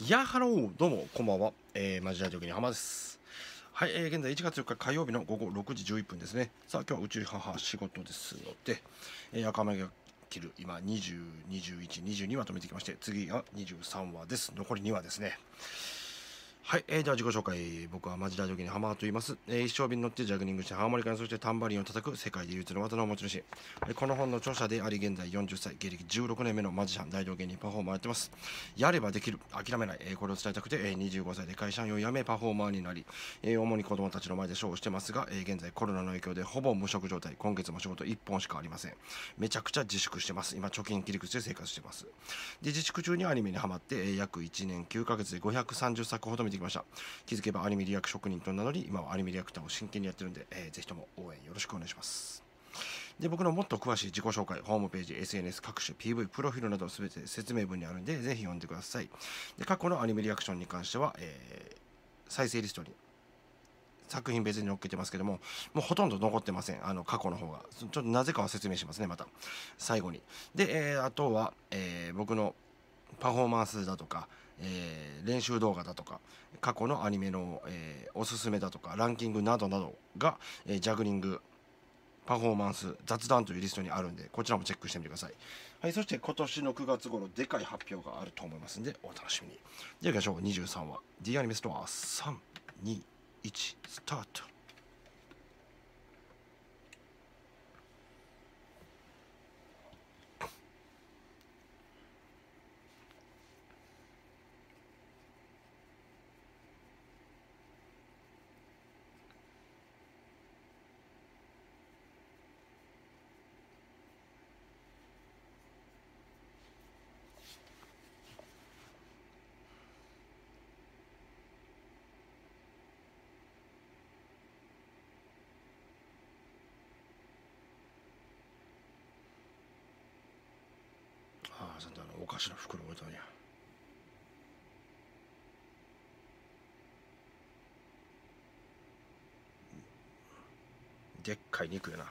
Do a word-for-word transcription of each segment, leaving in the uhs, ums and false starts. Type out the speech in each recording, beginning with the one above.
いやハロー、どうもこんばんは、えー、マジラジオゲニハマです。はい、えー、現在いちがつよっか火曜日のごごろくじじゅういっぷんですね。さあ今日はうち母仕事ですので、えー、赤目が切る今にじゅう、にじゅういち、にじゅうにわと見てきまして、次がにじゅうさんわです。残りにわですね。はい、えー、では自己紹介。僕はマジラジオゲニハマと言います、えー、一生瓶に乗ってジャグリングしてハーモニカに、そしてタンバリンを叩く世界で唯一の技の持ち主、えー、この本の著者であり現在よんじゅっさい、芸歴じゅうろくねんめのマジシャン、大道芸人、パフォーマーやってます。やればできる、諦めない、えー、これを伝えたくて、えー、にじゅうごさいで会社員を辞めパフォーマーになり、えー、主に子供たちの前でショーをしてますが、えー、現在コロナの影響でほぼ無職状態。今月も仕事いっぽんしかありません。めちゃくちゃ自粛してます。今貯金切り口で生活してます。で自粛中にアニメにハマって、えー、約いちねんきゅうかげつでごひゃくさんじゅっさくほど見てきました。気づけばアニメリアク職人と名乗り、今はアニメリアクターを真剣にやってるんで、えー、ぜひとも応援よろしくお願いします。で僕のもっと詳しい自己紹介、ホームページ、エスエヌエス 各種、ピーブイ、プロフィールなどすべて説明文にあるんで、ぜひ読んでください。で過去のアニメリアクションに関しては、えー、再生リストに作品別に載っけてますけども、もうほとんど残ってません。あの過去の方がちょっとなぜかは説明しますね、また最後に。で、えー、あとは、えー、僕のパフォーマンスだとか、えー、練習動画だとか過去のアニメの、えー、おすすめだとかランキングなどなどが、えー、ジャグリング、パフォーマンス、雑談というリストにあるんで、こちらもチェックしてみてください。はい、そして今年のくがつごろでかい発表があると思いますんでお楽しみに。では行きましょう。にじゅうさんわ D アニメストア、さん、に、いちスタート。おかしな袋置いたんや。でっかい肉やな。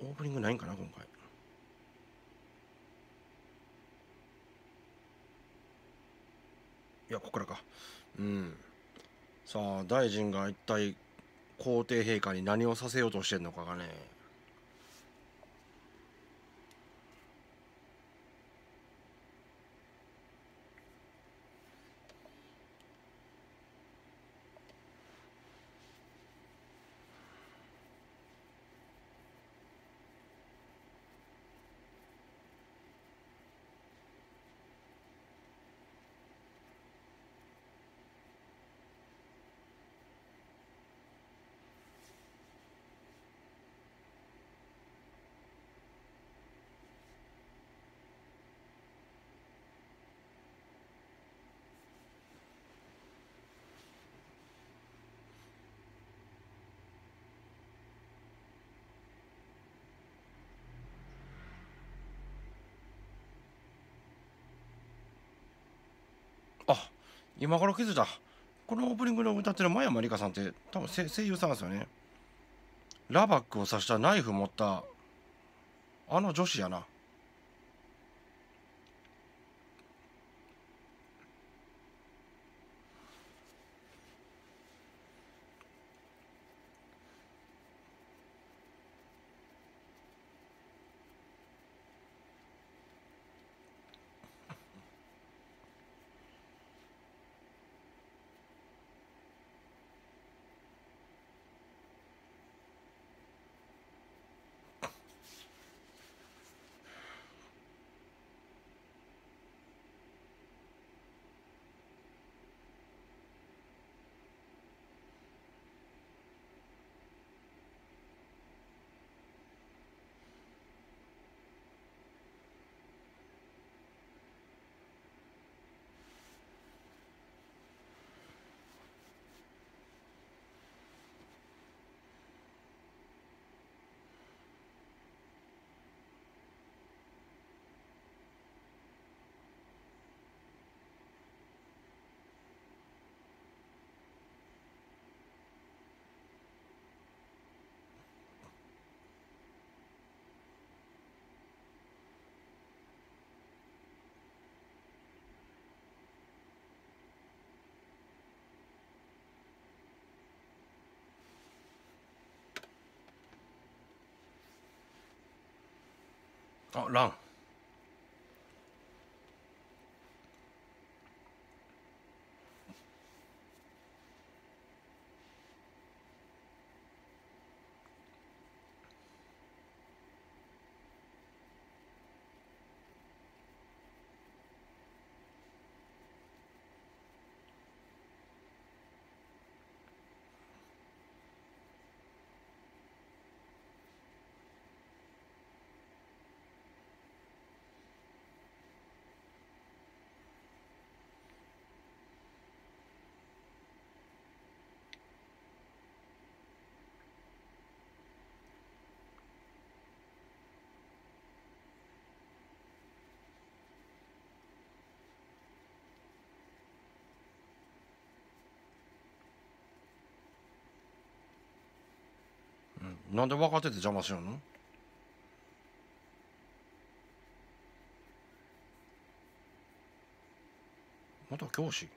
オープニングないんかな今回。いや、ここからか。うん。さあ大臣が一体皇帝陛下に何をさせようとしてるのかがね。あ、今から気づいた。このオープニングの歌ってる真山りかさんって多分声優さんですよね。ラバックを刺したナイフ持ったあの女子やな。あ、ラン。なんで若手で邪魔しようの？また教師？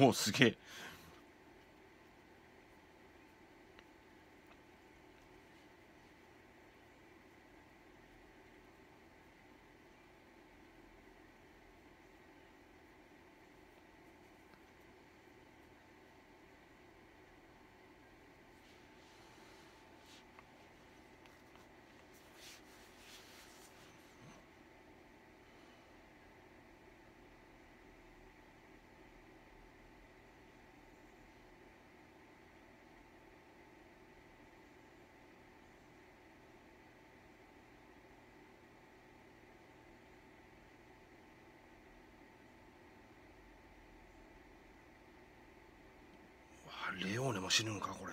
おお、すげえ。レオーネも死ぬんかこれ。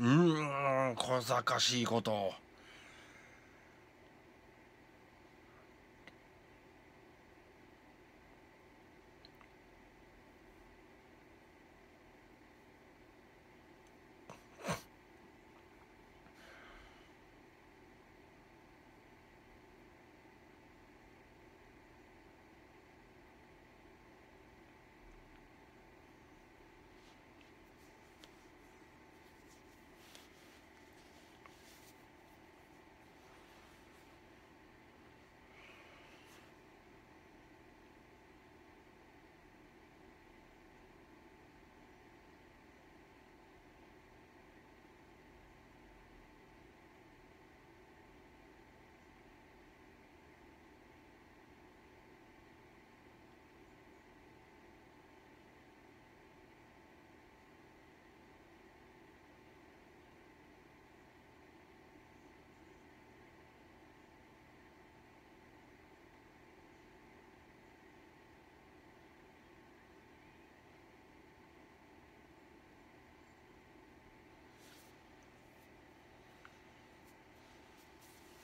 うーん、小賢しいこと。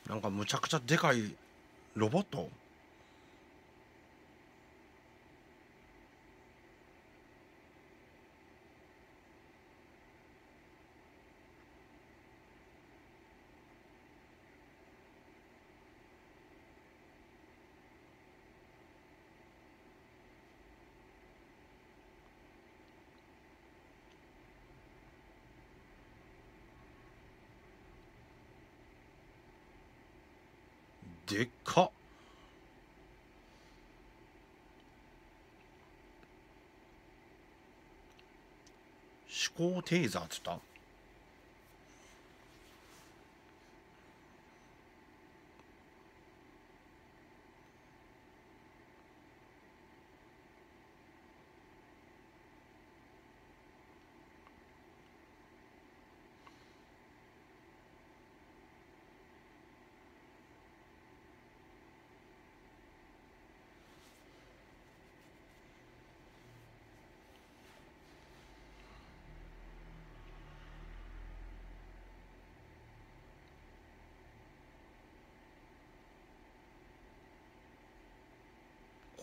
なんかむちゃくちゃでかいロボット。でっかっ。指向テーザーっつった。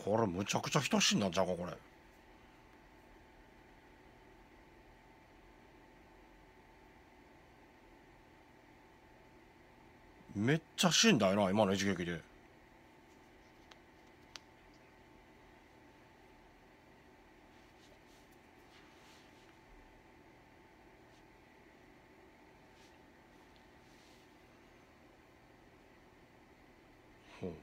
これむちゃくちゃ等しいんだんちゃうかこれ。めっちゃ死んだよな今の一撃で。ほう。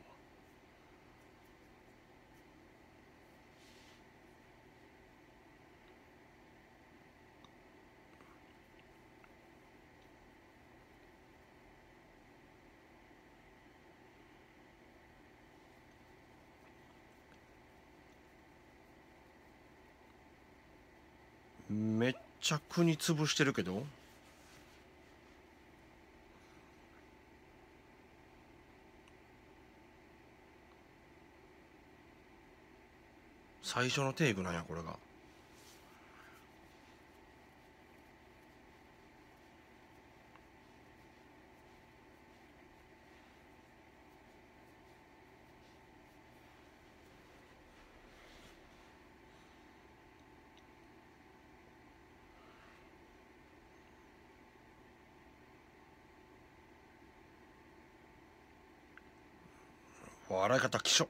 めっちゃ国潰してるけど最初のテイクなんやこれが。笑い方きしょ。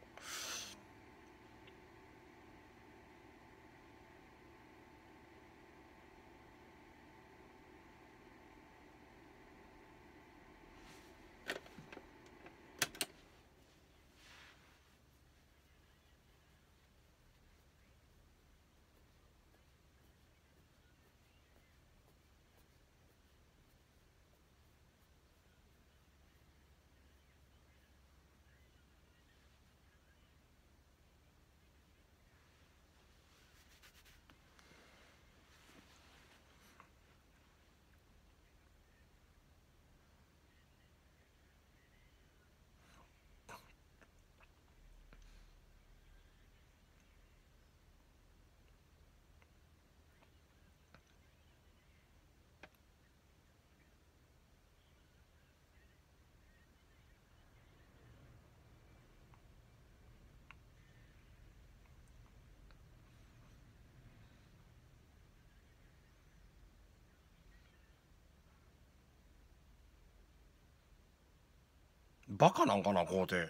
バカなんかな皇帝。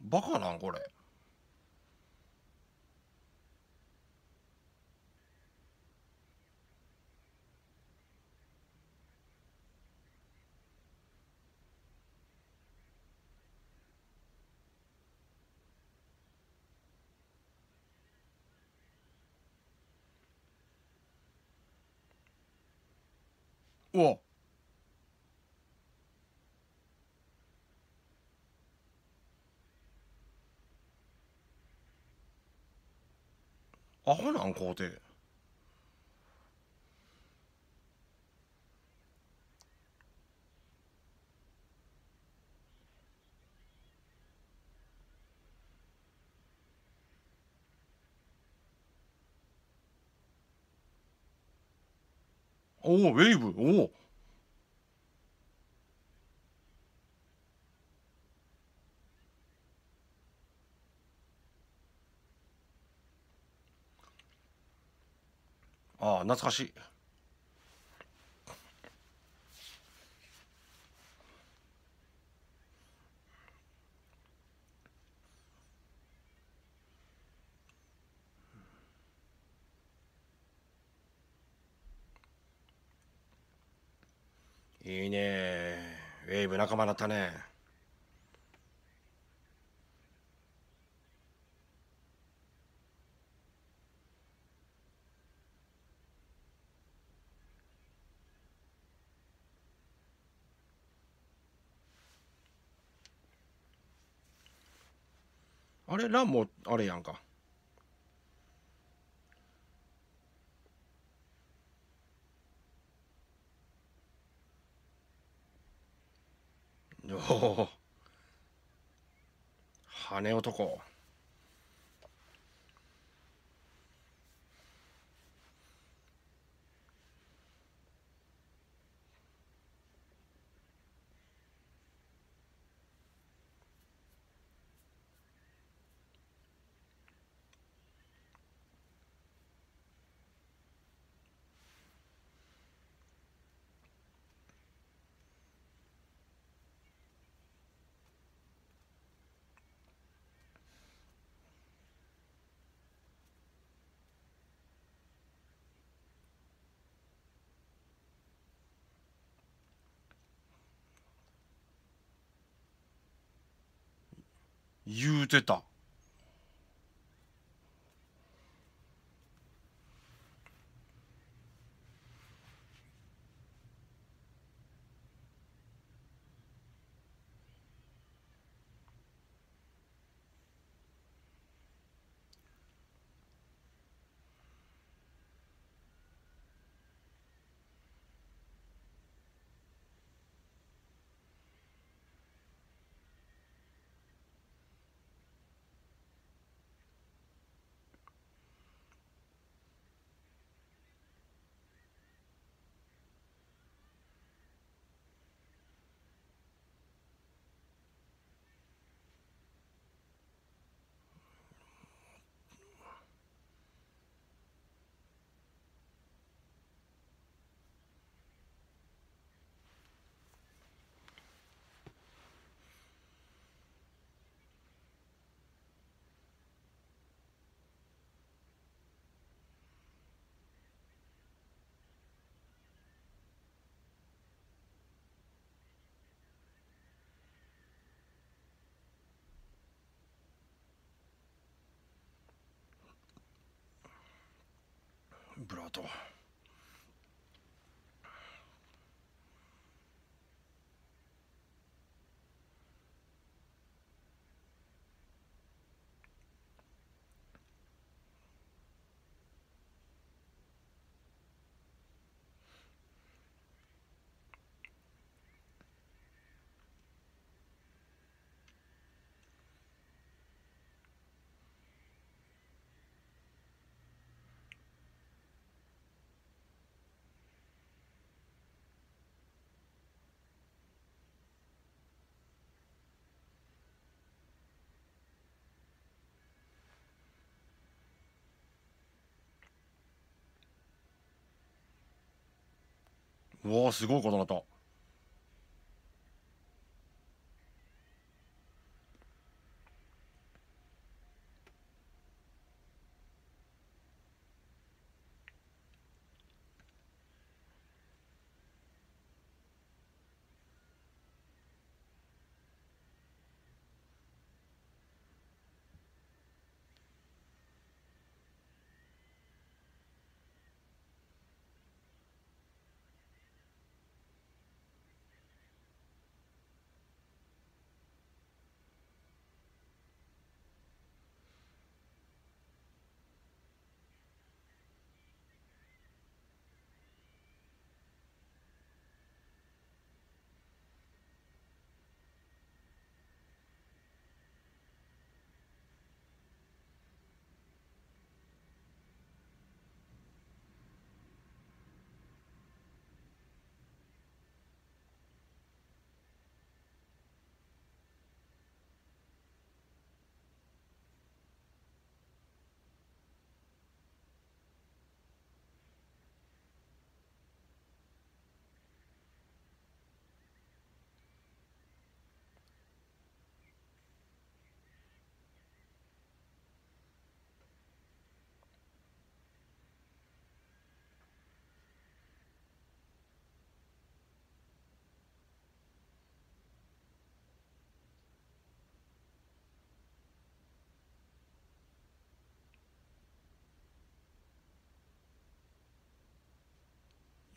バカなんこれ。うわっアホなん皇帝。おおウェーブおおああ懐かしい。いいね、ウェーブ仲間だったね。あれランもあれやんか。お羽男、言うてた。ブラートうわ、すごいことになった。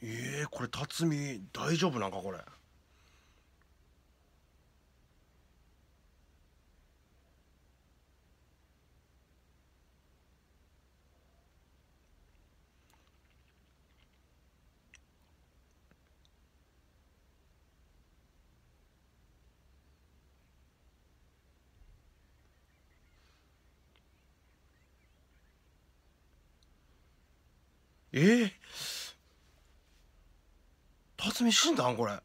ええー、これ辰巳大丈夫なんかこれ。ええー、辰巳死んだんこれ。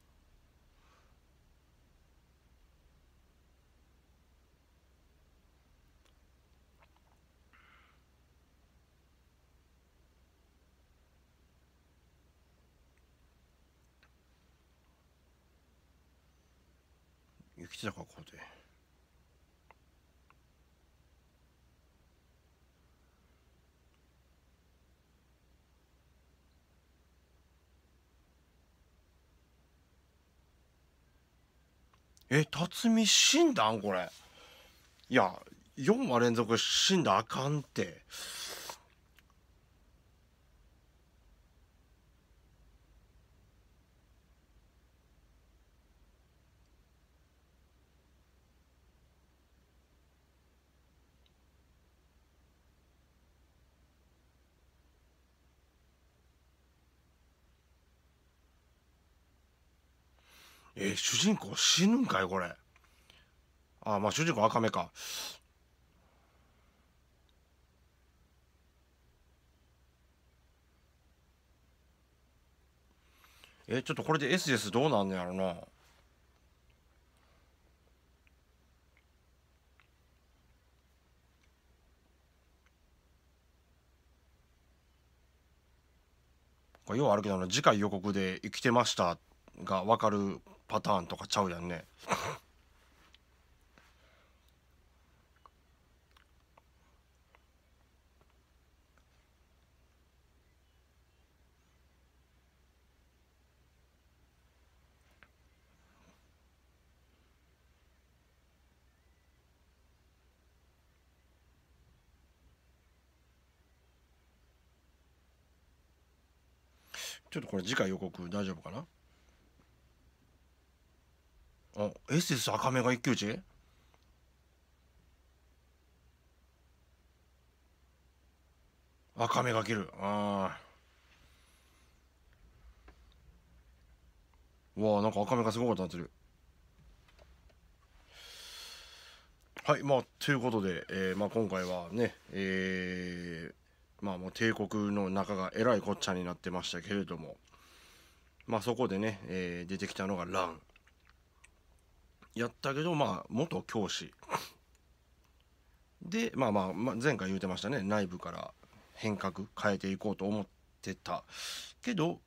生きてたかここで。え、辰巳死んだんこれ。いやよん話連続死んだあかんって。えー、主人公死ぬんかいこれ。あ、まあ主人公赤目か。えー、ちょっとこれで エスエス どうなんのやろな。これようあるけど、次回予告で生きてましたが分かるパターンとかちゃうやんね。ちょっとこれ次回予告大丈夫かな。あ、エスエス 赤目が一騎打ち。赤目が切る。ああ、わあ、なんか赤目がすごいことになってる。はい、まあということで、えーまあ、今回はね、えー、まあもう帝国の中がえらいこっちゃになってましたけれども、まあそこでね、えー、出てきたのがランやったけど、まあ元教師で、まあまあ、まあ、前回言うてましたね、内部から変革変えていこうと思ってたけど、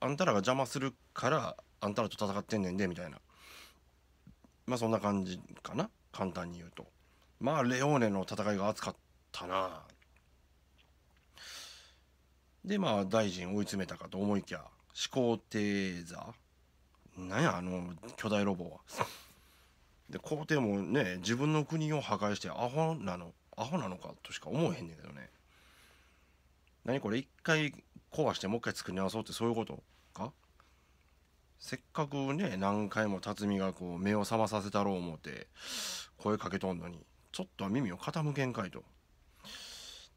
あんたらが邪魔するからあんたらと戦ってんねんでみたいな、まあそんな感じかな、簡単に言うと。まあレオーネの戦いが熱かったな。でまあ大臣追い詰めたかと思いきや、始皇帝座なんやあの巨大ロボは。で皇帝もね、自分の国を破壊してアホなのアホなのかとしか思えへんねんけどね。何これ、一回壊してもう一回作り直そうってそういうことか。せっかくね、何回も辰巳がこう目を覚まさせたろう思って声かけとんのに、ちょっとは耳を傾けんかいと。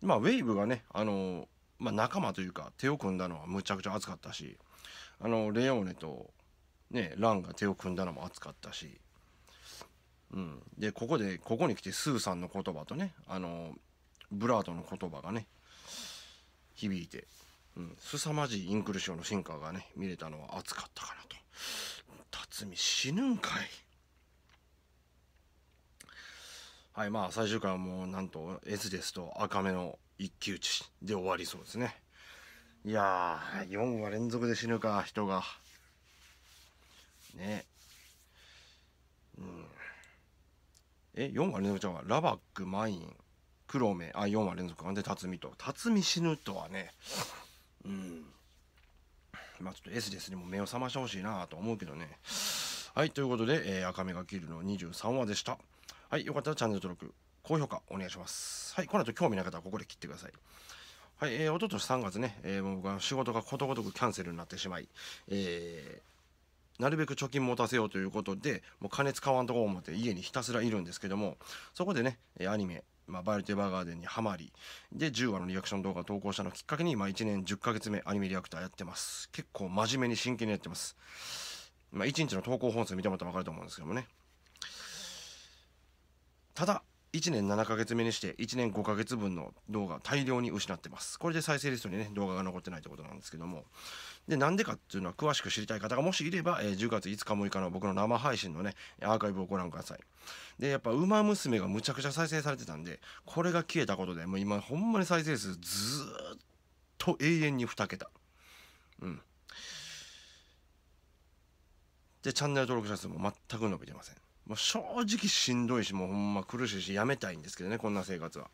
まあウェイブがね、あの、まあ、仲間というか手を組んだのはむちゃくちゃ熱かったし、あのレオーネとねランが手を組んだのも熱かったし。うん、でここでここに来てスーさんの言葉とね、あのブラートの言葉がね響いて、うん、凄まじいインクルシオの進化がね見れたのは熱かったかなと。辰巳死ぬんかい。はい、まあ最終回はもうなんと S ですと赤目の一騎打ちで終わりそうですね。いやーよん話連続で死ぬか人がね。うんえ、よん話連続ちゃうわ。ラバック、マイン、黒目、あ、よん話連続。なんで、辰巳と。辰巳死ぬとはね、うん。まあ、ちょっと S ですにも目を覚ましてほしいなと思うけどね。はい、ということで、えー、赤目が切るのにじゅうさん話でした。はい、よかったらチャンネル登録、高評価お願いします。はい、この後興味ない方はここで切ってください。はい、えー、おととしさんがつね、えー、もう僕は仕事がことごとくキャンセルになってしまい、えー、なるべく貯金持たせようということで、もう金使わんとこ思って家にひたすらいるんですけども、そこでね、アニメ、まあ、バイオレット・エヴァーガーデンにハマり、で、じゅうわのリアクション動画を投稿したのをきっかけに、まあ、いちねんじゅっかげつめアニメリアクターやってます。結構真面目に真剣にやってます。まあ、いちにちの投稿本数見てもらったら分かると思うんですけどもね。ただ、いちねんななかげつめにしていちねんごかげつぶんの動画大量に失ってます。これで再生リストにね、動画が残ってないってことなんですけども。で、なんでかっていうのは詳しく知りたい方がもしいれば、えー、じゅうがついつかむいかの僕の生配信のね、アーカイブをご覧ください。で、やっぱウマ娘がむちゃくちゃ再生されてたんで、これが消えたことで、もう今ほんまに再生数ずーっと永遠ににけた。うん。で、チャンネル登録者数も全く伸びてません。もう正直しんどいし、もうほんま苦しいし、やめたいんですけどね、こんな生活は。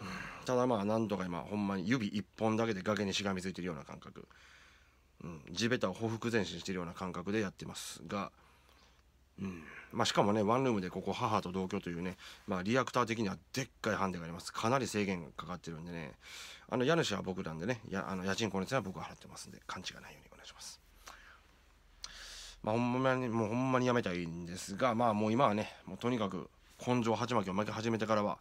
うん、ただまあ、なんとか今、ほんまに指一本だけで崖にしがみついてるような感覚。うん、地べたをほふく前進してるような感覚でやってますが、うん、まあしかもね、ワンルームでここ、母と同居というね、まあリアクター的にはでっかいハンデがあります。かなり制限がかかってるんでね、あの、家主は僕なんでね、やあの家賃光熱は僕が払ってますんで、勘違いないようにお願いします。まあほんまに、もうほんまにやめたいんですが、まあもう今はね、もうとにかく根性鉢巻きを巻き始めてからは、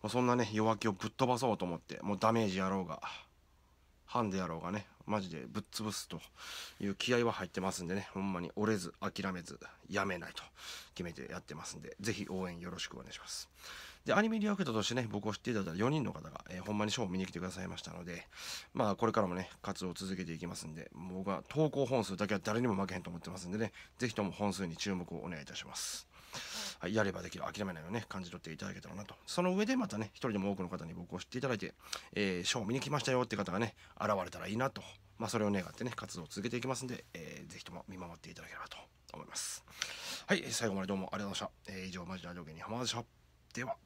もうそんなね、弱気をぶっ飛ばそうと思って、もうダメージやろうが、ハンデやろうがね、マジでぶっ潰すという気合は入ってますんでね、ほんまに折れず、諦めず、やめないと決めてやってますんで、ぜひ応援よろしくお願いします。で、アニメリアクターとしてね、僕を知っていただいたよにんの方が、えー、ほんまにショーを見に来てくださいましたので、まあ、これからもね、活動を続けていきますんで、僕は投稿本数だけは誰にも負けへんと思ってますんでね、ぜひとも本数に注目をお願いいたします。はい、やればできる、諦めないようにね、感じ取っていただけたらなと。その上でまたね、一人でも多くの方に僕を知っていただいて、えー、ショーを見に来ましたよって方がね、現れたらいいなと、まあ、それを願ってね、活動を続けていきますんで、えー、ぜひとも見守っていただければと思います。はい、最後までどうもありがとうございました。えー、以上、マジラジオ芸人浜田でした。では。